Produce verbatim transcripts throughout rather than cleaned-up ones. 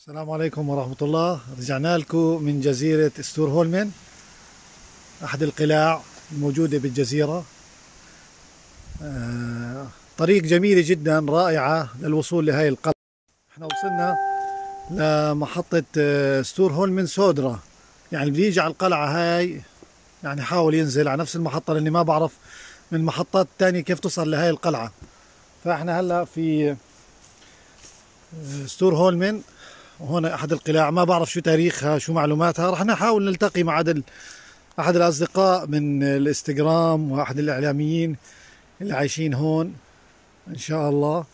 السلام عليكم ورحمة الله. رجعنا لكم من جزيرة ستور هولمن، أحد القلاع الموجودة بالجزيرة. طريق جميلة جدا رائعة للوصول لهاي القلعة. احنا وصلنا لمحطة ستور هولمن سودرا، يعني اللي يجي على القلعة هاي يعني حاول ينزل على نفس المحطة، لأني ما بعرف من محطات تانية كيف توصل لهاي القلعة. فاحنا هلا في ستور هولمن، وهنا احد القلاع، ما بعرف شو تاريخها شو معلوماتها. رح نحاول نلتقي مع احد الاصدقاء من الانستغرام واحد الاعلاميين اللي عايشين هون ان شاء الله.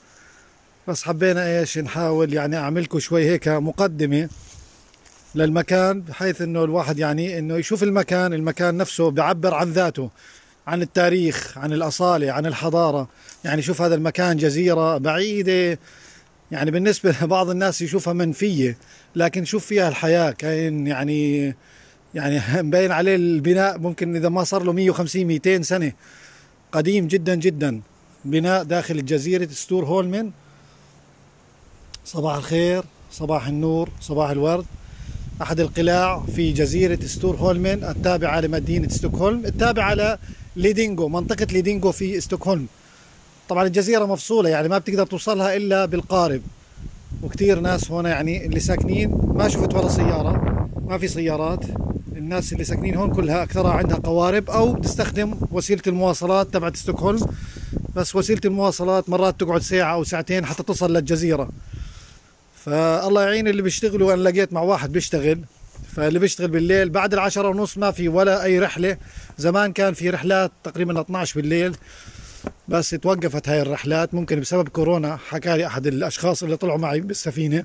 بس حبينا ايش نحاول يعني اعملكم شوي هيك مقدمة للمكان، بحيث انه الواحد يعني انه يشوف المكان المكان نفسه بيعبر عن ذاته، عن التاريخ، عن الأصالة، عن الحضارة. يعني شوف هذا المكان جزيرة بعيدة، يعني بالنسبة لبعض الناس يشوفها منفية، لكن شوف فيها الحياة. كان يعني يعني مبين عليه البناء، ممكن إذا ما صار له مية وخمسين مئتين سنة، قديم جدا جدا. بناء داخل جزيرة ستور هولمن. صباح الخير، صباح النور، صباح الورد. أحد القلاع في جزيرة ستور هولمن التابعة لمدينة ستوكهولم، التابعة ل ليدينجو، منطقة ليدينجو في ستوكهولم. طبعا الجزيرة مفصولة، يعني ما بتقدر توصلها إلا بالقارب، وكثير ناس هون يعني اللي ساكنين ما شفت ولا سيارة، ما في سيارات. الناس اللي ساكنين هون كلها أكثرها عندها قوارب أو بتستخدم وسيلة المواصلات تبعت ستوكهولم، بس وسيلة المواصلات مرات تقعد ساعة أو ساعتين حتى تصل للجزيرة. فالله يعين اللي بيشتغلوا. أنا لقيت مع واحد بيشتغل، فاللي بيشتغل بالليل بعد العشرة ونص ما في ولا أي رحلة. زمان كان في رحلات تقريبا اثناعش بالليل، بس توقفت هاي الرحلات ممكن بسبب كورونا، حكى لي أحد الأشخاص اللي طلعوا معي بالسفينة.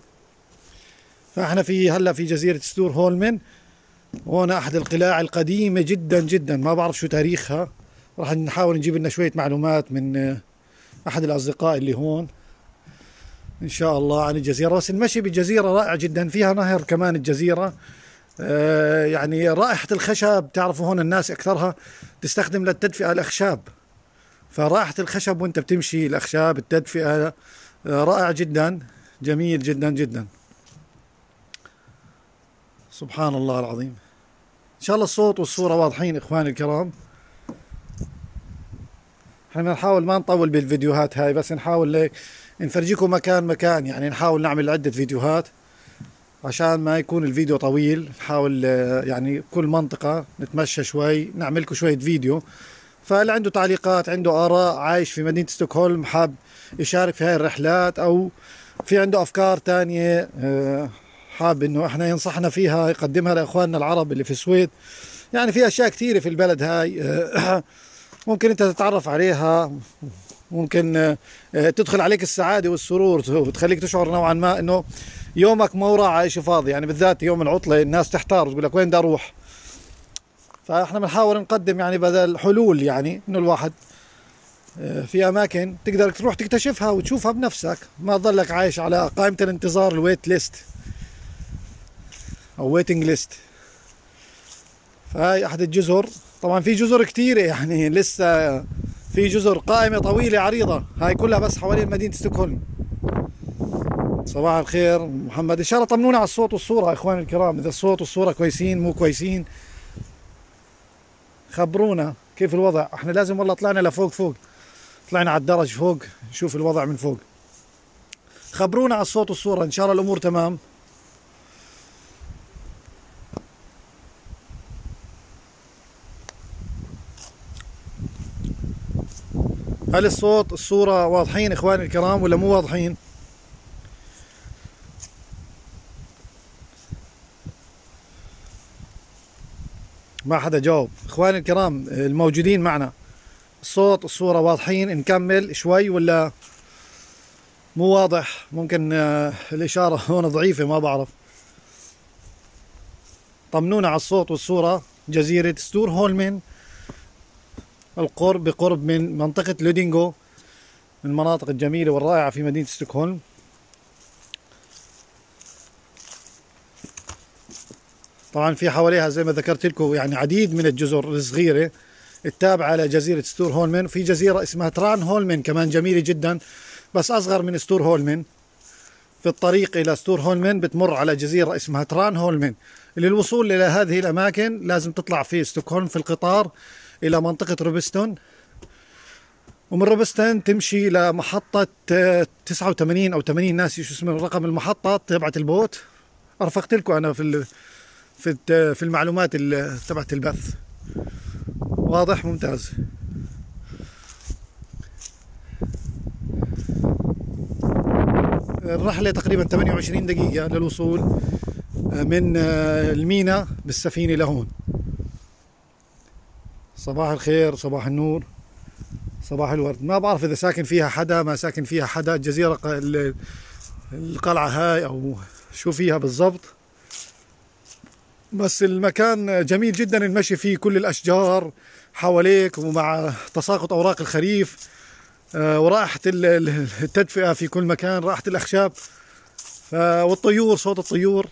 فإحنا في هلا في جزيرة ستور هولمن، وهنا أحد القلاع القديمة جدا جدا، ما بعرف شو تاريخها. راح نحاول نجيب لنا شوية معلومات من أحد الأصدقاء اللي هون إن شاء الله عن الجزيرة. بس المشي بالجزيرة رائع جدا، فيها نهر كمان الجزيرة. آه يعني رائحة الخشب، تعرفوا هون الناس أكثرها تستخدم للتدفئة الأخشاب، فرائحة الخشب وأنت بتمشي، الأخشاب، التدفئة، آه رائع جدا، جميل جدا جدا. سبحان الله العظيم. إن شاء الله الصوت والصورة واضحين إخواني الكرام. احنا نحاول ما نطول بالفيديوهات هاي، بس نحاول نفرجيكم مكان مكان، يعني نحاول نعمل عدة فيديوهات عشان ما يكون الفيديو طويل. نحاول يعني كل منطقة نتمشى شوي، نعمل لكم شوية فيديو. فاللي عنده تعليقات، عنده آراء، عايش في مدينة ستوكهولم، حاب يشارك في هاي الرحلات، أو في عنده أفكار تانية حاب إنه إحنا ينصحنا فيها يقدمها لإخواننا العرب اللي في السويد. يعني في أشياء كثيرة في البلد هاي ممكن أنت تتعرف عليها، ممكن تدخل عليك السعادة والسرور وتخليك تشعر نوعا ما إنه يومك ما وراء شيء فاضي. يعني بالذات يوم العطلة الناس تحتار وتقول لك وين بدي أروح. فإحنا بنحاول نقدم يعني بدل حلول، يعني إنه الواحد في أماكن تقدر تروح تكتشفها وتشوفها بنفسك، ما تضلك عايش على قائمة الانتظار، الويت ليست أو ويتنج ليست. فهي أحد الجزر، طبعا في جزر كثيرة، يعني لسه في جزر قائمة طويلة عريضة، هاي كلها بس حوالين مدينة ستوكهولم. صباح الخير محمد، إن شاء الله طمنونا على الصوت والصورة إخواني الكرام، إذا الصوت والصورة كويسين مو كويسين خبرونا كيف الوضع. إحنا لازم والله طلعنا لفوق، فوق طلعنا على الدرج فوق نشوف الوضع من فوق. خبرونا على الصوت والصورة، إن شاء الله الأمور تمام. هل الصوت الصورة واضحين إخواني الكرام ولا مو واضحين؟ ما حدا جاوب. إخواني الكرام الموجودين معنا، الصوت الصورة واضحين؟ نكمل شوي ولا مو واضح؟ ممكن الإشارة هون ضعيفة ما بعرف. طمنونا على الصوت والصورة. جزيرة ستور هولمن القرب بقرب من منطقة ليدينجو، من المناطق الجميلة والرائعة في مدينة ستوكهولم. طبعا في حواليها زي ما ذكرت لكم يعني عديد من الجزر الصغيرة التابعة لجزيرة ستور هولمن. في جزيرة اسمها تران هولمن كمان جميلة جدا، بس أصغر من ستور هولمن. في بالطريق إلى ستور هولمن بتمر على جزيرة اسمها تران هولمن. للوصول إلى هذه الأماكن لازم تطلع في ستوكهولم في القطار إلى منطقة روبستن، ومن روبستن تمشي إلى محطة تسعة وثمانين أو ثمانين، ناسي شو اسم رقم المحطة تبعت البوت. أرفقت لكم أنا في في في المعلومات تبعت البث. واضح؟ ممتاز. الرحلة تقريبا ثمانية وعشرين دقيقة للوصول من الميناء بالسفينة لهون. صباح الخير، صباح النور، صباح الورد. ما بعرف إذا ساكن فيها حدا ما ساكن فيها حدا، الجزيرة القلعة هاي أو شو فيها بالضبط، بس المكان جميل جدا المشي فيه، كل الأشجار حواليك ومع تساقط أوراق الخريف ورائحة التدفئة في كل مكان، رائحة الأخشاب والطيور، صوت الطيور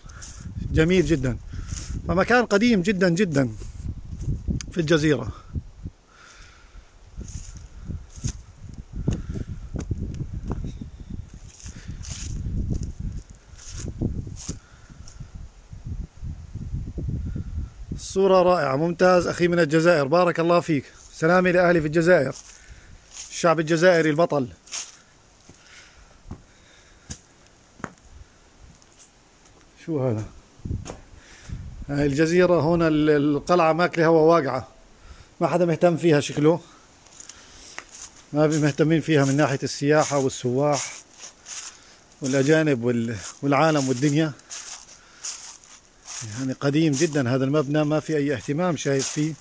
جميل جدا. فمكان قديم جدا جدا في الجزيرة. صورة رائعة. ممتاز أخي من الجزائر، بارك الله فيك. سلامي لأهلي في الجزائر، الشعب الجزائري البطل. شو هذا؟ هاي الجزيرة هون القلعة ماكلة هوا واقعة، ما حدا مهتم فيها شكله، ما مهتمين فيها من ناحية السياحة والسواح والأجانب والعالم والدنيا. يعني قديم جدا هذا المبنى، ما في أي اهتمام شايف فيه.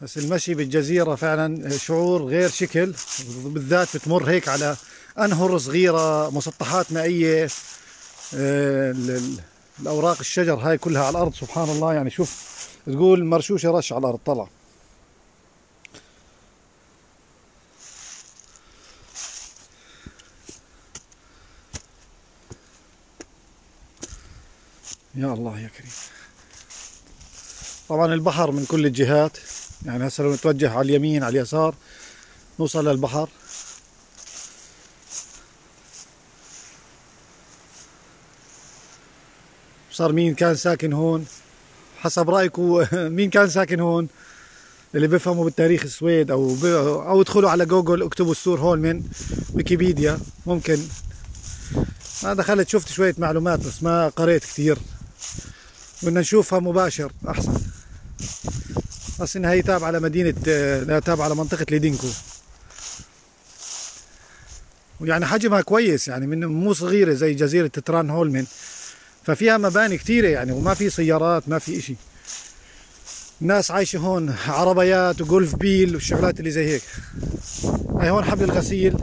بس المشي بالجزيرة فعلا شعور غير شكل، بالذات بتمر هيك على أنهر صغيرة، مسطحات مائية، الأوراق الشجر هاي كلها على الأرض. سبحان الله، يعني شوف تقول مرشوشة رش على الأرض. طلع يا الله يا كريم. طبعا البحر من كل الجهات، يعني هسه لو نتوجه على اليمين على اليسار نوصل للبحر. صار مين كان ساكن هون؟ حسب رأيكم مين كان ساكن هون؟ اللي بيفهموا بالتاريخ السويد او او ادخلوا على جوجل اكتبوا ستور هولمن ويكيبيديا، ممكن. انا دخلت شفت شوية معلومات بس ما قريت كثير، بدنا نشوفها مباشر احسن. بس انها هي تابعة على مدينة، لا تابعة على منطقة ليدينكو، ويعني حجمها كويس، يعني من مو صغيرة زي جزيرة تران هولمن، ففيها مباني كثيرة يعني، وما في سيارات ما في اشي، الناس عايشة هون عربيات وجولف بيل والشغلات اللي زي هيك. هاي هون حبل الغسيل،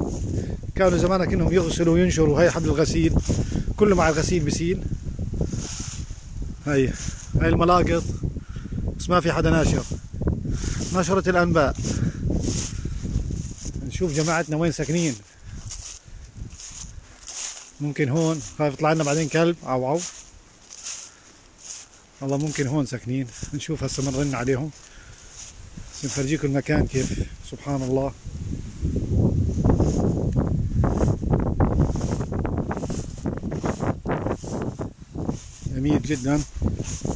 كانوا زمان كأنهم يغسلوا وينشروا، هاي حبل الغسيل كله مع الغسيل بسيل. هاي هاي الملاقط، بس ما في حدا ناشر نشرة الأنباء. نشوف جماعتنا وين ساكنين، ممكن هون. خايف يطلع لنا بعدين كلب عو عو. والله ممكن هون ساكنين، نشوف هسه بنرن عليهم، بس نفرجيكم المكان كيف. سبحان الله. جميل جدا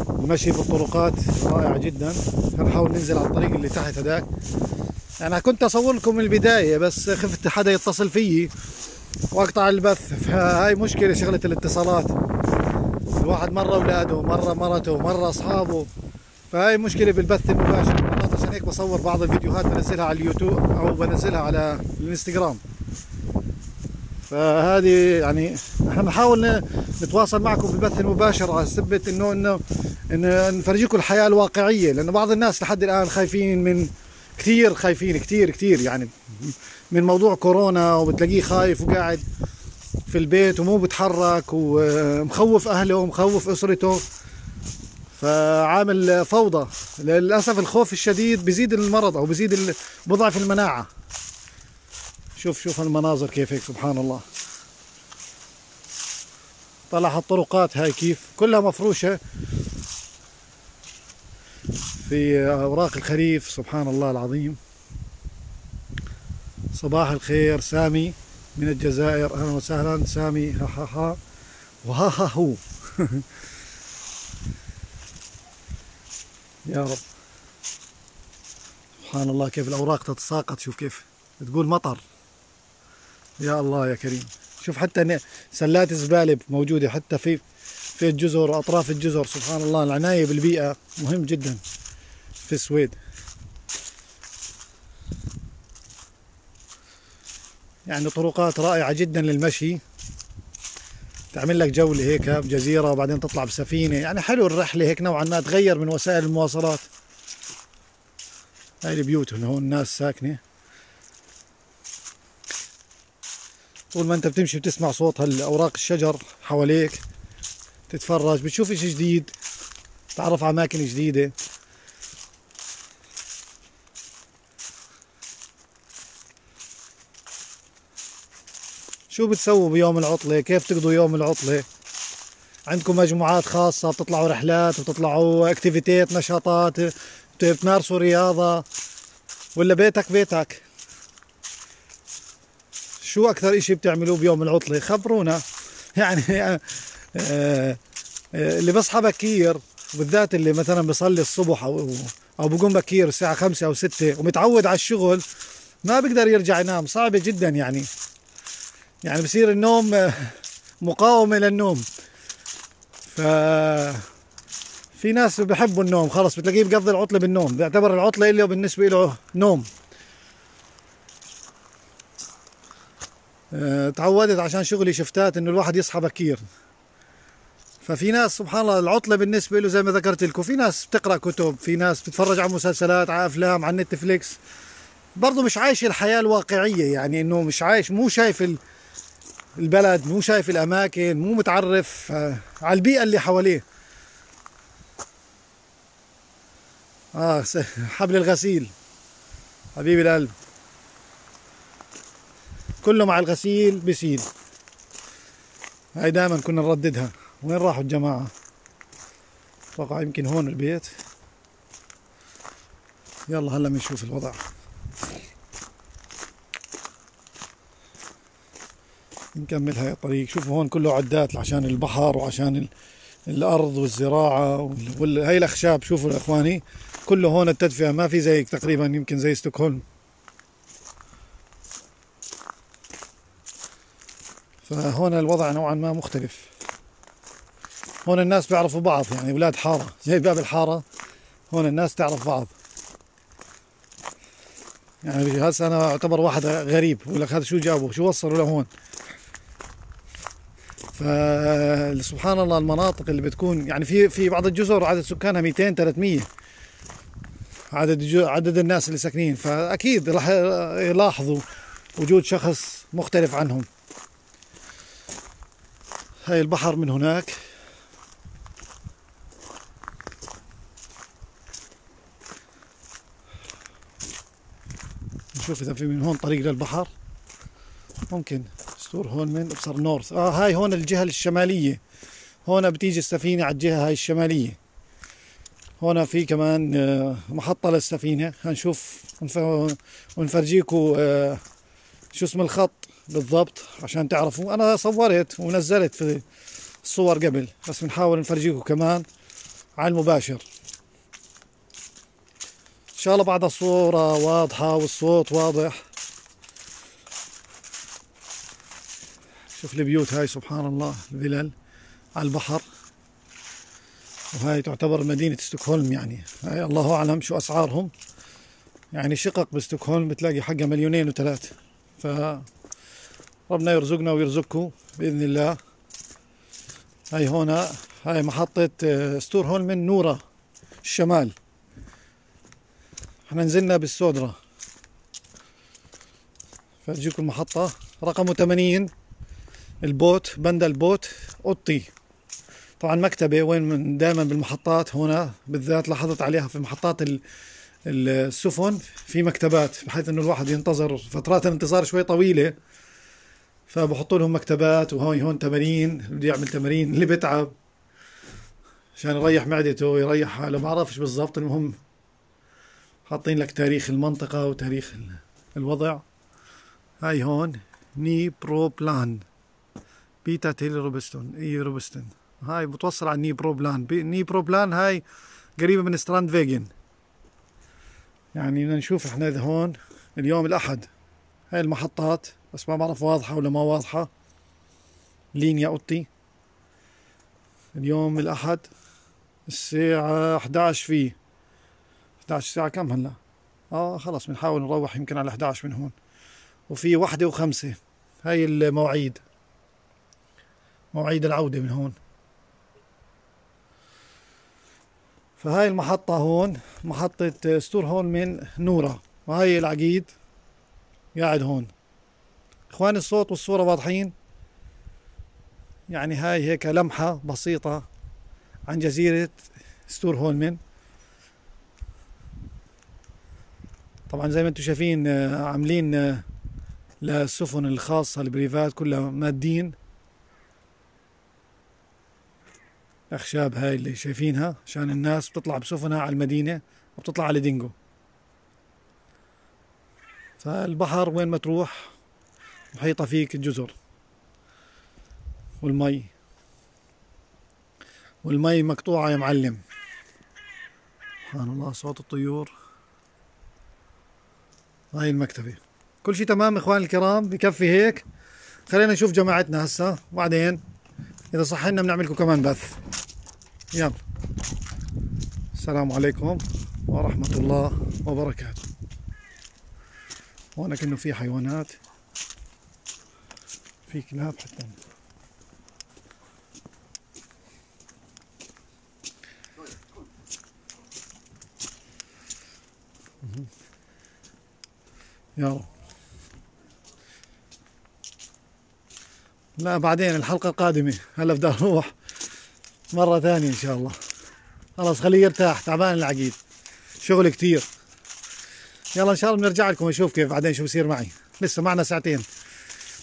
المشي في الطرقات، رائع جدا. هنحاول ننزل على الطريق اللي تحت هداك. انا كنت اصور لكم من البدايه بس خفت حدا يتصل فيي واقطع البث، فهاي مشكله شغله الاتصالات، الواحد مره اولاده مره مرته مره اصحابه، فهاي مشكله بالبث المباشر. عشان هيك بصور بعض الفيديوهات بنزلها على اليوتيوب او بنزلها على الانستغرام. فهذه يعني احنا بنحاول نتواصل معكم بالبث المباشر على سبة انه انه ان نفرجيكم الحياه الواقعيه، لانه بعض الناس لحد الان خايفين من كثير، خايفين كثير كثير يعني من موضوع كورونا، وبتلاقيه خايف وقاعد في البيت ومو بتحرك ومخوف اهله ومخوف اسرته، فعامل فوضى. للاسف الخوف الشديد بيزيد المرض او بيزيد بضعف المناعه. شوف شوف المناظر كيف هيك، سبحان الله. طلع الطرقات هاي كيف كلها مفروشة في في أوراق الخريف. سبحان الله العظيم. صباح الخير سامي من الجزائر، أهلا وسهلا سامي. ها ها ها وها ها هو. يا رب سبحان الله كيف الأوراق تتساقط. شوف كيف تقول مطر، يا الله يا كريم. شوف حتى سلات زبالة موجودة حتى في في الجزر وأطراف الجزر. سبحان الله العناية بالبيئة مهم جدا في السويد. يعني طرقات رائعة جدا للمشي، تعمل لك جولة هيك بجزيرة وبعدين تطلع بسفينة، يعني حلو الرحلة هيك نوعا ما، تغير من وسائل المواصلات. هاي البيوت اللي هون الناس ساكنة، طول ما انت بتمشي بتسمع صوت هالأوراق الشجر حواليك، تتفرج بتشوف اشي جديد، تتعرف على أماكن جديدة. شو بتسووا بيوم العطلة؟ كيف تقضوا يوم العطلة؟ عندكم مجموعات خاصة بتطلعوا رحلات وبتطلعوا اكتيفيتات نشاطات، بتمارسوا رياضة، ولا بيتك بيتك؟ شو أكثر إشي بتعملوه بيوم العطلة؟ خبرونا. يعني آه اللي بصحى بكير، بالذات اللي مثلا بيصلي الصبح أو أو بقوم بكير الساعة خمسة أو ستة ومتعود على الشغل، ما بقدر يرجع ينام، صعبة جدا. يعني يعني بصير النوم مقاومة للنوم. ف في ناس بحبوا النوم، خلص بتلاقيه بقضي العطلة بالنوم، بيعتبر العطلة إله بالنسبة له نوم. أه تعودت عشان شغلي شفتات إنه الواحد يصحى بكير. ففي ناس سبحان الله العطلة بالنسبة له زي ما ذكرت لكم، في ناس بتقرأ كتب، في ناس بتتفرج على مسلسلات، على أفلام، على نتفليكس، برضه مش عايش الحياة الواقعية. يعني إنه مش عايش، مو شايف البلد، مو شايف الأماكن، مو متعرف على البيئة اللي حواليه. آه حبل الغسيل حبيبي القلب، كله مع الغسيل بسيل. هاي دائما كنا نرددها. وين راحوا الجماعة؟ اتوقع يمكن هون البيت. يلا هلا بنشوف الوضع. نكمل هاي الطريق. شوفوا هون كله عدات عشان البحر وعشان ال... الارض والزراعة وال... وال... هاي الاخشاب. شوفوا يا اخواني كله هون التدفئة، ما في زيك تقريبا، يمكن زي ستوكهولم. فهون الوضع نوعا ما مختلف. هون الناس بيعرفوا بعض، يعني اولاد حارة زي باب الحارة، هون الناس تعرف بعض. يعني هسه انا اعتبر واحد غريب، بقول لك هذا شو جابه، شو وصلوا لهون. فسبحان الله المناطق اللي بتكون، يعني في في بعض الجزر عدد سكانها مئتين ثلاثمئة، عدد عدد الناس اللي ساكنين، فاكيد راح يلاحظوا وجود شخص مختلف عنهم. هاي البحر من هناك. نشوف اذا في من هون طريق للبحر. ممكن ستور هولمن ابصر نورث. اه هاي هون الجهه الشماليه، هون بتيجي السفينه على الجهه هاي الشماليه. هون في كمان آه محطه للسفينه، هنشوف ونفرجيكم آه شو اسم الخط بالضبط عشان تعرفوا. انا صورت ونزلت في الصور قبل، بس بنحاول نفرجيكم كمان على المباشر. ان شاء الله بعد الصورة واضحة والصوت واضح. شوف البيوت هاي سبحان الله، الفلل على البحر. وهاي تعتبر مدينة ستوكهولم، يعني هاي الله اعلم شو اسعارهم. يعني شقق بستوكهولم بتلاقي حقها مليونين وثلاث. ف ربنا يرزقنا ويرزقكم باذن الله. هاي هون هاي محطة ستور هولمن نورة الشمال. احنا نزلنا بالسودرة، فرجيكم المحطة رقم ثمانين، البوت بند البوت قطي. طبعا مكتبة وين دائما بالمحطات، هنا بالذات لاحظت عليها في محطات السفن في مكتبات، بحيث انه الواحد ينتظر فترات الانتظار شوي طويلة، فبحطوا لهم مكتبات. وهون هون تمارين، اللي بده يعمل تمارين، اللي بتعب عشان يريح معدته ويريح، ما بعرفش بالضبط، المهم حاطين لك تاريخ المنطقة وتاريخ الوضع. هاي هون نيبروبلان بيتا تيلي روبستون، اي روبستن، هاي بتوصل على نيبروبلان. نيبروبلان هاي قريبة من ستراند فيجن. يعني بدنا نشوف احنا اذا هون اليوم الاحد هاي المحطات، بس ما بعرف واضحة ولا ما واضحة. لينيا اوتي اليوم الاحد الساعة احدعش فيه احدعش ساعة كم هلا؟ اه خلص بنحاول نروح يمكن على احدعش من هون. وفي واحدة وخمسة هاي المواعيد، مواعيد العودة من هون. فهاي المحطة هون محطة ستور هولمن نورة، وهاي العقيد قاعد هون. اخواني الصوت والصورة واضحين؟ يعني هاي هيك لمحة بسيطة عن جزيرة ستور هولمن. طبعا زي ما انتم شايفين عاملين للسفن الخاصة البريفات كلها مادين اخشاب، هاي اللي شايفينها عشان الناس بتطلع بسفنها على المدينة وبتطلع على ليدينغو. فالبحر وين ما تروح محيطة فيك الجزر والمي، والمي مقطوعة يا معلم. سبحان الله صوت الطيور. هاي المكتبة. كل شيء تمام اخواني الكرام، بكفي هيك. خلينا نشوف جماعتنا هسه، وبعدين اذا صح لنا بنعمل لكم كمان بث. يلا السلام عليكم ورحمة الله وبركاته. هون كأنه في حيوانات، في كلاب حتى. يلا لا بعدين الحلقة القادمة، هلا بدي اروح مرة ثانية ان شاء الله. خلص خليه يرتاح، تعبان العقيد، شغل كتير. يلا ان شاء الله بنرجع لكم ونشوف كيف بعدين شو بصير معي، لسه معنا ساعتين.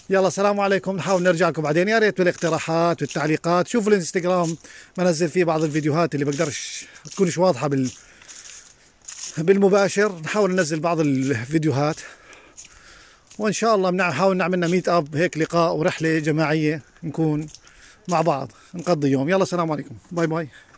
يلا السلام عليكم، نحاول نرجع لكم بعدين. يا ريت بالاقتراحات والتعليقات. شوفوا الانستغرام بنزل فيه بعض الفيديوهات اللي بقدرش تكونش واضحة بال بالمباشر، نحاول ننزل بعض الفيديوهات. وان شاء الله بنحاول نعملنا ميت اب هيك، لقاء ورحله جماعيه نكون مع بعض نقضي يوم. يلا السلام عليكم، باي باي.